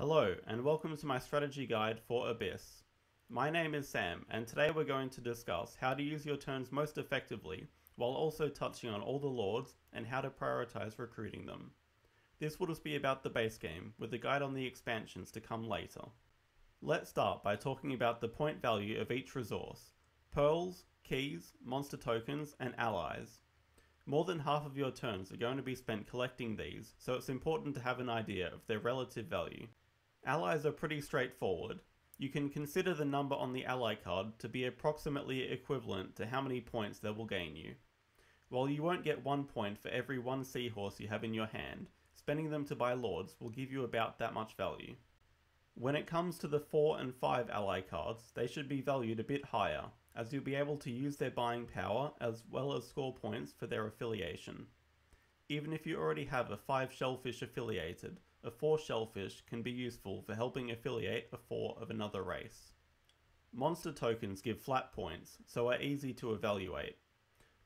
Hello and welcome to my strategy guide for Abyss. My name is Sam and today we're going to discuss how to use your turns most effectively while also touching on all the lords and how to prioritize recruiting them. This will just be about the base game with a guide on the expansions to come later. Let's start by talking about the point value of each resource: pearls, keys, monster tokens and allies. More than half of your turns are going to be spent collecting these, so it's important to have an idea of their relative value. Allies are pretty straightforward. You can consider the number on the ally card to be approximately equivalent to how many points they will gain you. While you won't get 1 point for every one seahorse you have in your hand, spending them to buy lords will give you about that much value. When it comes to the 4 and 5 ally cards, they should be valued a bit higher, as you'll be able to use their buying power as well as score points for their affiliation. Even if you already have a 5 shellfish affiliated, a 4 shellfish can be useful for helping affiliate a 4 of another race. Monster tokens give flat points, so are easy to evaluate.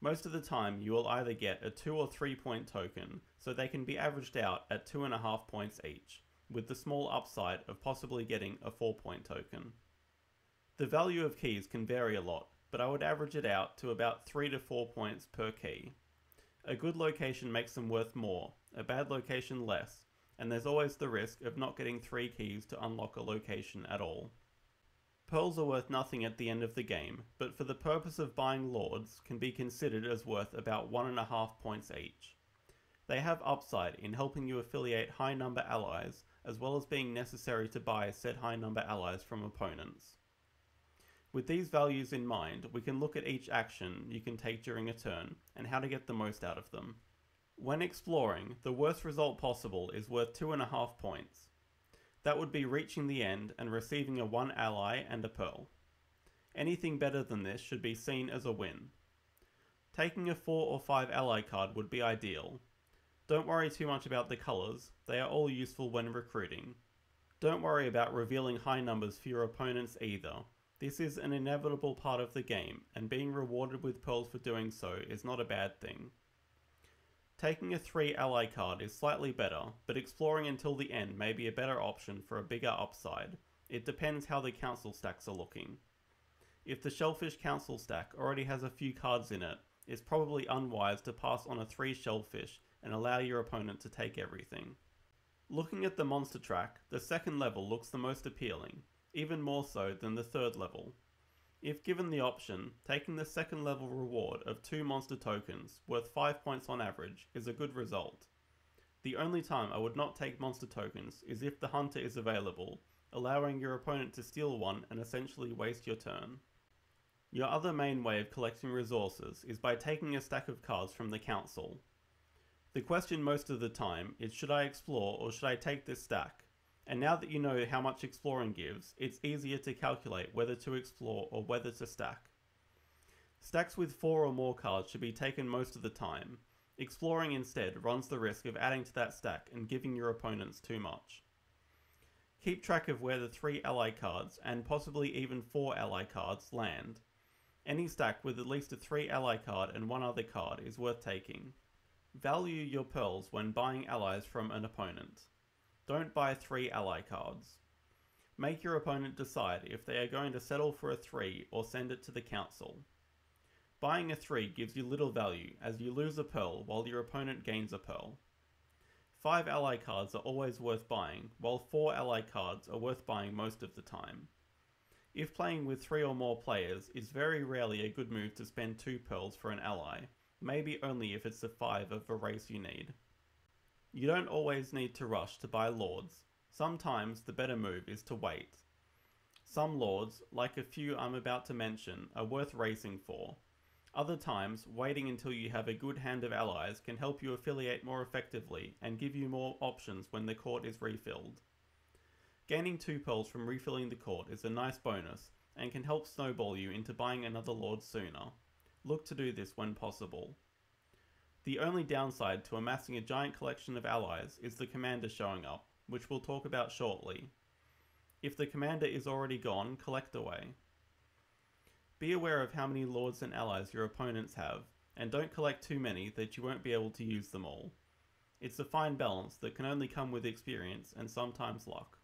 Most of the time you will either get a 2 or 3 point token, so they can be averaged out at 2.5 points each, with the small upside of possibly getting a 4 point token. The value of keys can vary a lot, but I would average it out to about 3 to 4 points per key. A good location makes them worth more, a bad location less, and there's always the risk of not getting 3 keys to unlock a location at all. Pearls are worth nothing at the end of the game, but for the purpose of buying lords can be considered as worth about 1.5 points each. They have upside in helping you affiliate high number allies, as well as being necessary to buy said high number allies from opponents. With these values in mind, we can look at each action you can take during a turn, and how to get the most out of them. When exploring, the worst result possible is worth 2.5 points. That would be reaching the end and receiving a 1 ally and a pearl. Anything better than this should be seen as a win. Taking a 4 or 5 ally card would be ideal. Don't worry too much about the colours, they are all useful when recruiting. Don't worry about revealing high numbers for your opponents either. This is an inevitable part of the game, and being rewarded with pearls for doing so is not a bad thing. Taking a 3 ally card is slightly better, but exploring until the end may be a better option for a bigger upside. It depends how the council stacks are looking. If the shellfish council stack already has a few cards in it, it's probably unwise to pass on a 3 shellfish and allow your opponent to take everything. Looking at the monster track, the second level looks the most appealing, even more so than the third level. If given the option, taking the second level reward of 2 monster tokens, worth 5 points on average, is a good result. The only time I would not take monster tokens is if the hunter is available, allowing your opponent to steal one and essentially waste your turn. Your other main way of collecting resources is by taking a stack of cards from the council. The question most of the time is, should I explore or should I take this stack? And now that you know how much exploring gives, it's easier to calculate whether to explore or whether to stack. Stacks with 4 or more cards should be taken most of the time. Exploring instead runs the risk of adding to that stack and giving your opponents too much. Keep track of where the 3 ally cards, and possibly even 4 ally cards, land. Any stack with at least a 3 ally card and 1 other card is worth taking. Value your pearls when buying allies from an opponent. Don't buy 3 ally cards. Make your opponent decide if they are going to settle for a 3 or send it to the council. Buying a 3 gives you little value, as you lose a pearl while your opponent gains a pearl. 5 ally cards are always worth buying, while 4 ally cards are worth buying most of the time. If playing with 3 or more players, it's very rarely a good move to spend 2 pearls for an ally, maybe only if it's the 5 of a race you need. You don't always need to rush to buy lords. Sometimes the better move is to wait. Some lords, like a few I'm about to mention, are worth racing for. Other times, waiting until you have a good hand of allies can help you affiliate more effectively and give you more options when the court is refilled. Gaining 2 pearls from refilling the court is a nice bonus and can help snowball you into buying another lord sooner. Look to do this when possible. The only downside to amassing a giant collection of allies is the commander showing up, which we'll talk about shortly. If the commander is already gone, collect away. Be aware of how many lords and allies your opponents have, and don't collect too many that you won't be able to use them all. It's a fine balance that can only come with experience and sometimes luck.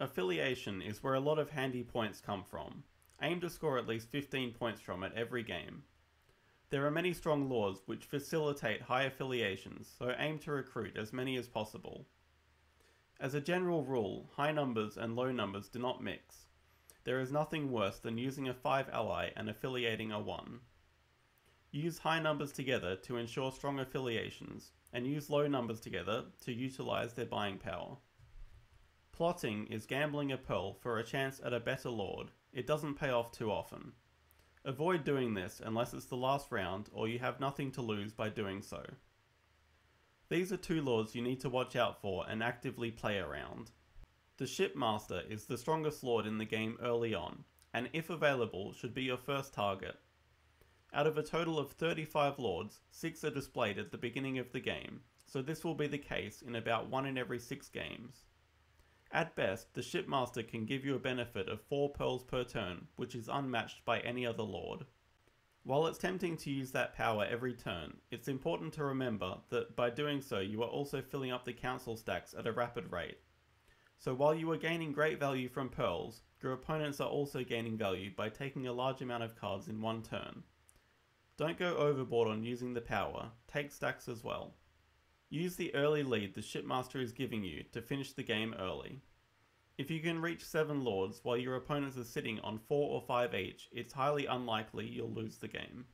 Affiliation is where a lot of handy points come from. Aim to score at least 15 points from it every game. There are many strong laws which facilitate high affiliations, so aim to recruit as many as possible. As a general rule, high numbers and low numbers do not mix. There is nothing worse than using a 5 ally and affiliating a 1. Use high numbers together to ensure strong affiliations, and use low numbers together to utilize their buying power. Plotting is gambling a pearl for a chance at a better lord. It doesn't pay off too often. Avoid doing this unless it's the last round or you have nothing to lose by doing so. These are two lords you need to watch out for and actively play around. The Shipmaster is the strongest lord in the game early on, and if available should be your first target. Out of a total of 35 lords, 6 are displayed at the beginning of the game, so this will be the case in about 1 in every 6 games. At best, the Shipmaster can give you a benefit of 4 pearls per turn, which is unmatched by any other lord. While it's tempting to use that power every turn, it's important to remember that by doing so you are also filling up the council stacks at a rapid rate. So while you are gaining great value from pearls, your opponents are also gaining value by taking a large amount of cards in one turn. Don't go overboard on using the power, take stacks as well. Use the early lead the Shipmaster is giving you to finish the game early. If you can reach 7 lords while your opponents are sitting on 4 or 5 each, it's highly unlikely you'll lose the game.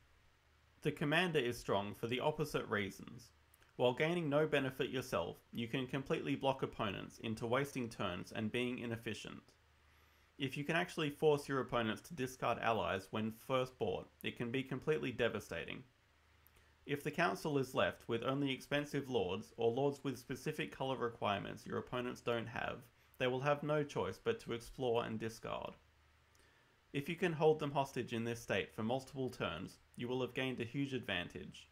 The Commander is strong for the opposite reasons. While gaining no benefit yourself, you can completely block opponents into wasting turns and being inefficient. If you can actually force your opponents to discard allies when first bought, it can be completely devastating. If the council is left with only expensive lords, or lords with specific colour requirements your opponents don't have, they will have no choice but to explore and discard. If you can hold them hostage in this state for multiple turns, you will have gained a huge advantage.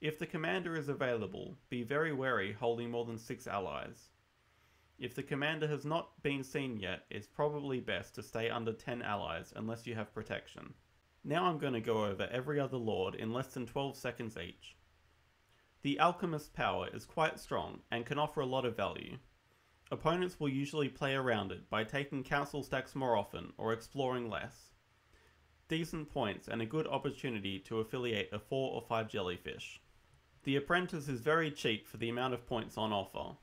If the commander is available, be very wary holding more than 6 allies. If the commander has not been seen yet, it's probably best to stay under 10 allies unless you have protection. Now I'm going to go over every other lord in less than 12 seconds each. The Alchemist's power is quite strong and can offer a lot of value. Opponents will usually play around it by taking council stacks more often or exploring less. Decent points and a good opportunity to affiliate a 4 or 5 jellyfish. The Apprentice is very cheap for the amount of points on offer.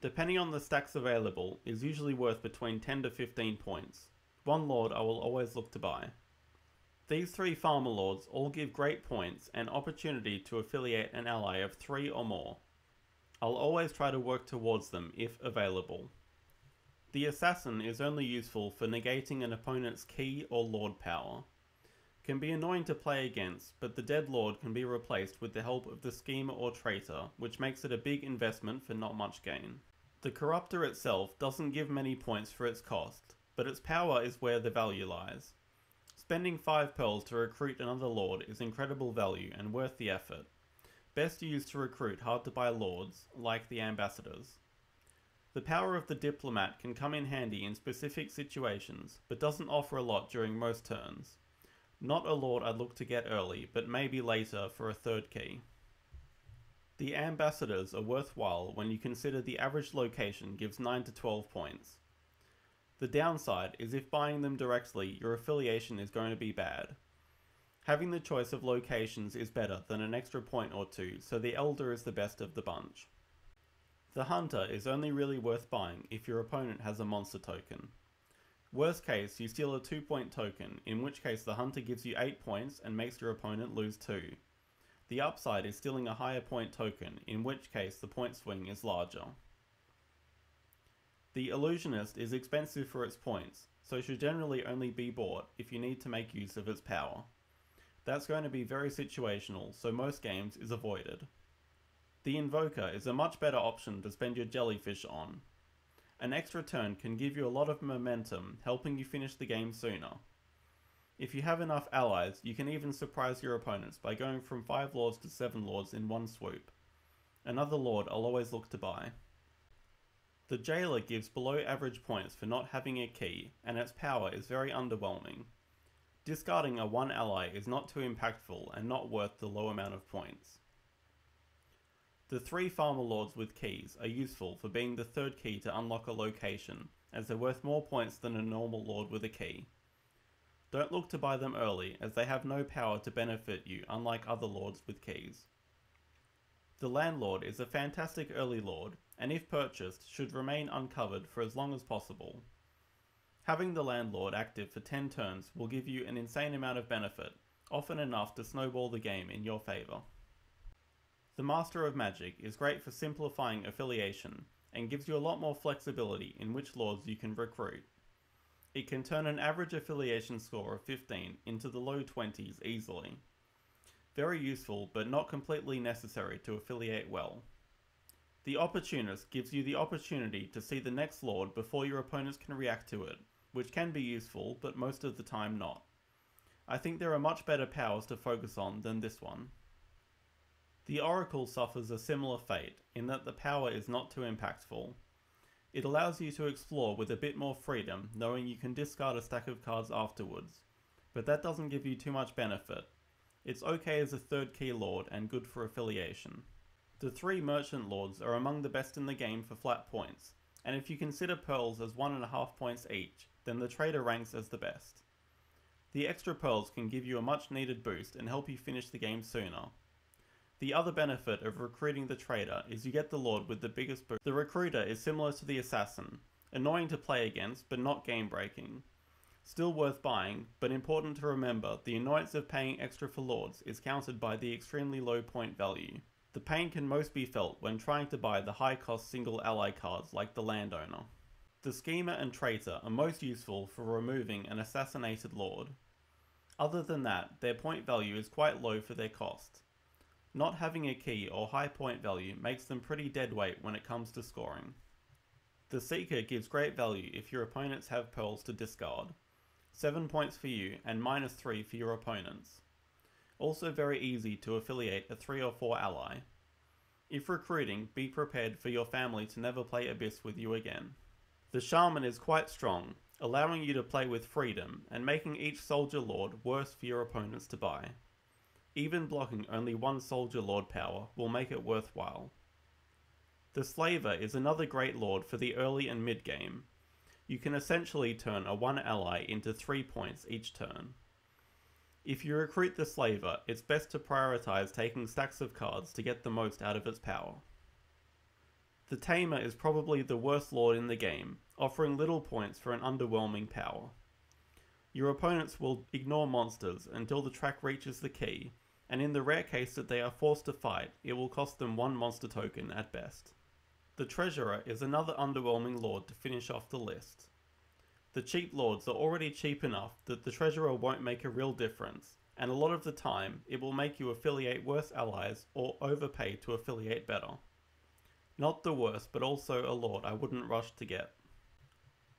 Depending on the stacks available, is usually worth between 10 to 15 points. One lord I will always look to buy. These 3 farmer lords all give great points and opportunity to affiliate an ally of 3 or more. I'll always try to work towards them if available. The Assassin is only useful for negating an opponent's key or lord power. Can be annoying to play against, but the dead lord can be replaced with the help of the Schemer or Traitor, which makes it a big investment for not much gain. The Corrupter itself doesn't give many points for its cost, but its power is where the value lies. Spending 5 pearls to recruit another lord is incredible value and worth the effort. Best used to recruit hard to buy lords, like the Ambassadors. The power of the Diplomat can come in handy in specific situations, but doesn't offer a lot during most turns. Not a lord I'd look to get early, but maybe later for a 3rd key. The Ambassadors are worthwhile when you consider the average location gives 9 to 12 points. The downside is if buying them directly, your affiliation is going to be bad. Having the choice of locations is better than an extra point or 2, so the Elder is the best of the bunch. The Hunter is only really worth buying if your opponent has a monster token. Worst case, you steal a 2-point token, in which case the Hunter gives you 8 points and makes your opponent lose 2. The upside is stealing a higher point token, in which case the point swing is larger. The Illusionist is expensive for its points, so should generally only be bought if you need to make use of its power. That's going to be very situational, so most games is avoided. The Invoker is a much better option to spend your jellyfish on. An extra turn can give you a lot of momentum, helping you finish the game sooner. If you have enough allies, you can even surprise your opponents by going from 5 lords to 7 lords in one swoop. Another lord I'll always look to buy. The Jailer gives below average points for not having a key, and its power is very underwhelming. Discarding a 1 ally is not too impactful and not worth the low amount of points. The three farmer lords with keys are useful for being the third key to unlock a location, as they're worth more points than a normal lord with a key. Don't look to buy them early, as they have no power to benefit you, unlike other lords with keys. The Landlord is a fantastic early lord, and if purchased, should remain uncovered for as long as possible. Having the Landlord active for 10 turns will give you an insane amount of benefit, often enough to snowball the game in your favour. The Master of Magic is great for simplifying affiliation, and gives you a lot more flexibility in which lords you can recruit. It can turn an average affiliation score of 15 into the low 20s easily. Very useful, but not completely necessary to affiliate well. The Opportunist gives you the opportunity to see the next lord before your opponents can react to it, which can be useful, but most of the time not. I think there are much better powers to focus on than this one. The Oracle suffers a similar fate, in that the power is not too impactful. It allows you to explore with a bit more freedom, knowing you can discard a stack of cards afterwards, but that doesn't give you too much benefit. It's okay as a third key lord and good for affiliation. The three merchant lords are among the best in the game for flat points, and if you consider pearls as 1.5 points each, then the Trader ranks as the best. The extra pearls can give you a much needed boost and help you finish the game sooner. The other benefit of recruiting the Trader is you get the lord with the biggest boost. The Recruiter is similar to the Assassin, annoying to play against but not game breaking. Still worth buying, but important to remember the annoyance of paying extra for lords is countered by the extremely low point value. The pain can most be felt when trying to buy the high cost single ally cards like the Landowner. The Schemer and Traitor are most useful for removing an assassinated lord. Other than that, their point value is quite low for their cost. Not having a key or high point value makes them pretty deadweight when it comes to scoring. The Seeker gives great value if your opponents have pearls to discard. 7 points for you and -3 for your opponents. Also very easy to affiliate a 3 or 4 ally. If recruiting, be prepared for your family to never play Abyss with you again. The Shaman is quite strong, allowing you to play with freedom and making each soldier lord worse for your opponents to buy. Even blocking only one soldier lord power will make it worthwhile. The Slaver is another great lord for the early and mid game. You can essentially turn a 1 ally into 3 points each turn. If you recruit the Slaver, it's best to prioritize taking stacks of cards to get the most out of its power. The Tamer is probably the worst lord in the game, offering little points for an underwhelming power. Your opponents will ignore monsters until the track reaches the key, and in the rare case that they are forced to fight, it will cost them 1 monster token at best. The Treasurer is another underwhelming lord to finish off the list. The cheap lords are already cheap enough that the Treasurer won't make a real difference, and a lot of the time it will make you affiliate worse allies or overpay to affiliate better. Not the worst, but also a lord I wouldn't rush to get.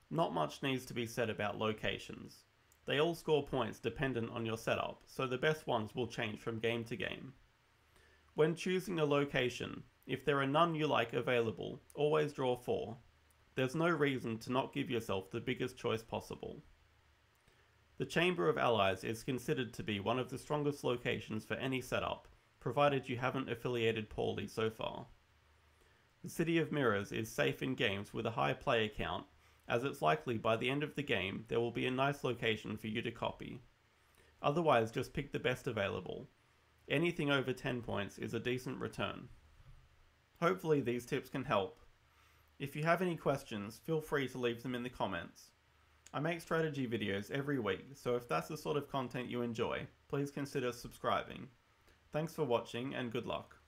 Not much needs to be said about locations. They all score points dependent on your setup, so the best ones will change from game to game. When choosing a location, if there are none you like available, always draw 4. There's no reason to not give yourself the biggest choice possible. The Chamber of Allies is considered to be one of the strongest locations for any setup, provided you haven't affiliated poorly so far. The City of Mirrors is safe in games with a high player count, as it's likely by the end of the game there will be a nice location for you to copy. Otherwise, just pick the best available. Anything over 10 points is a decent return. Hopefully these tips can help. If you have any questions, feel free to leave them in the comments. I make strategy videos every week, so if that's the sort of content you enjoy, please consider subscribing. Thanks for watching and good luck.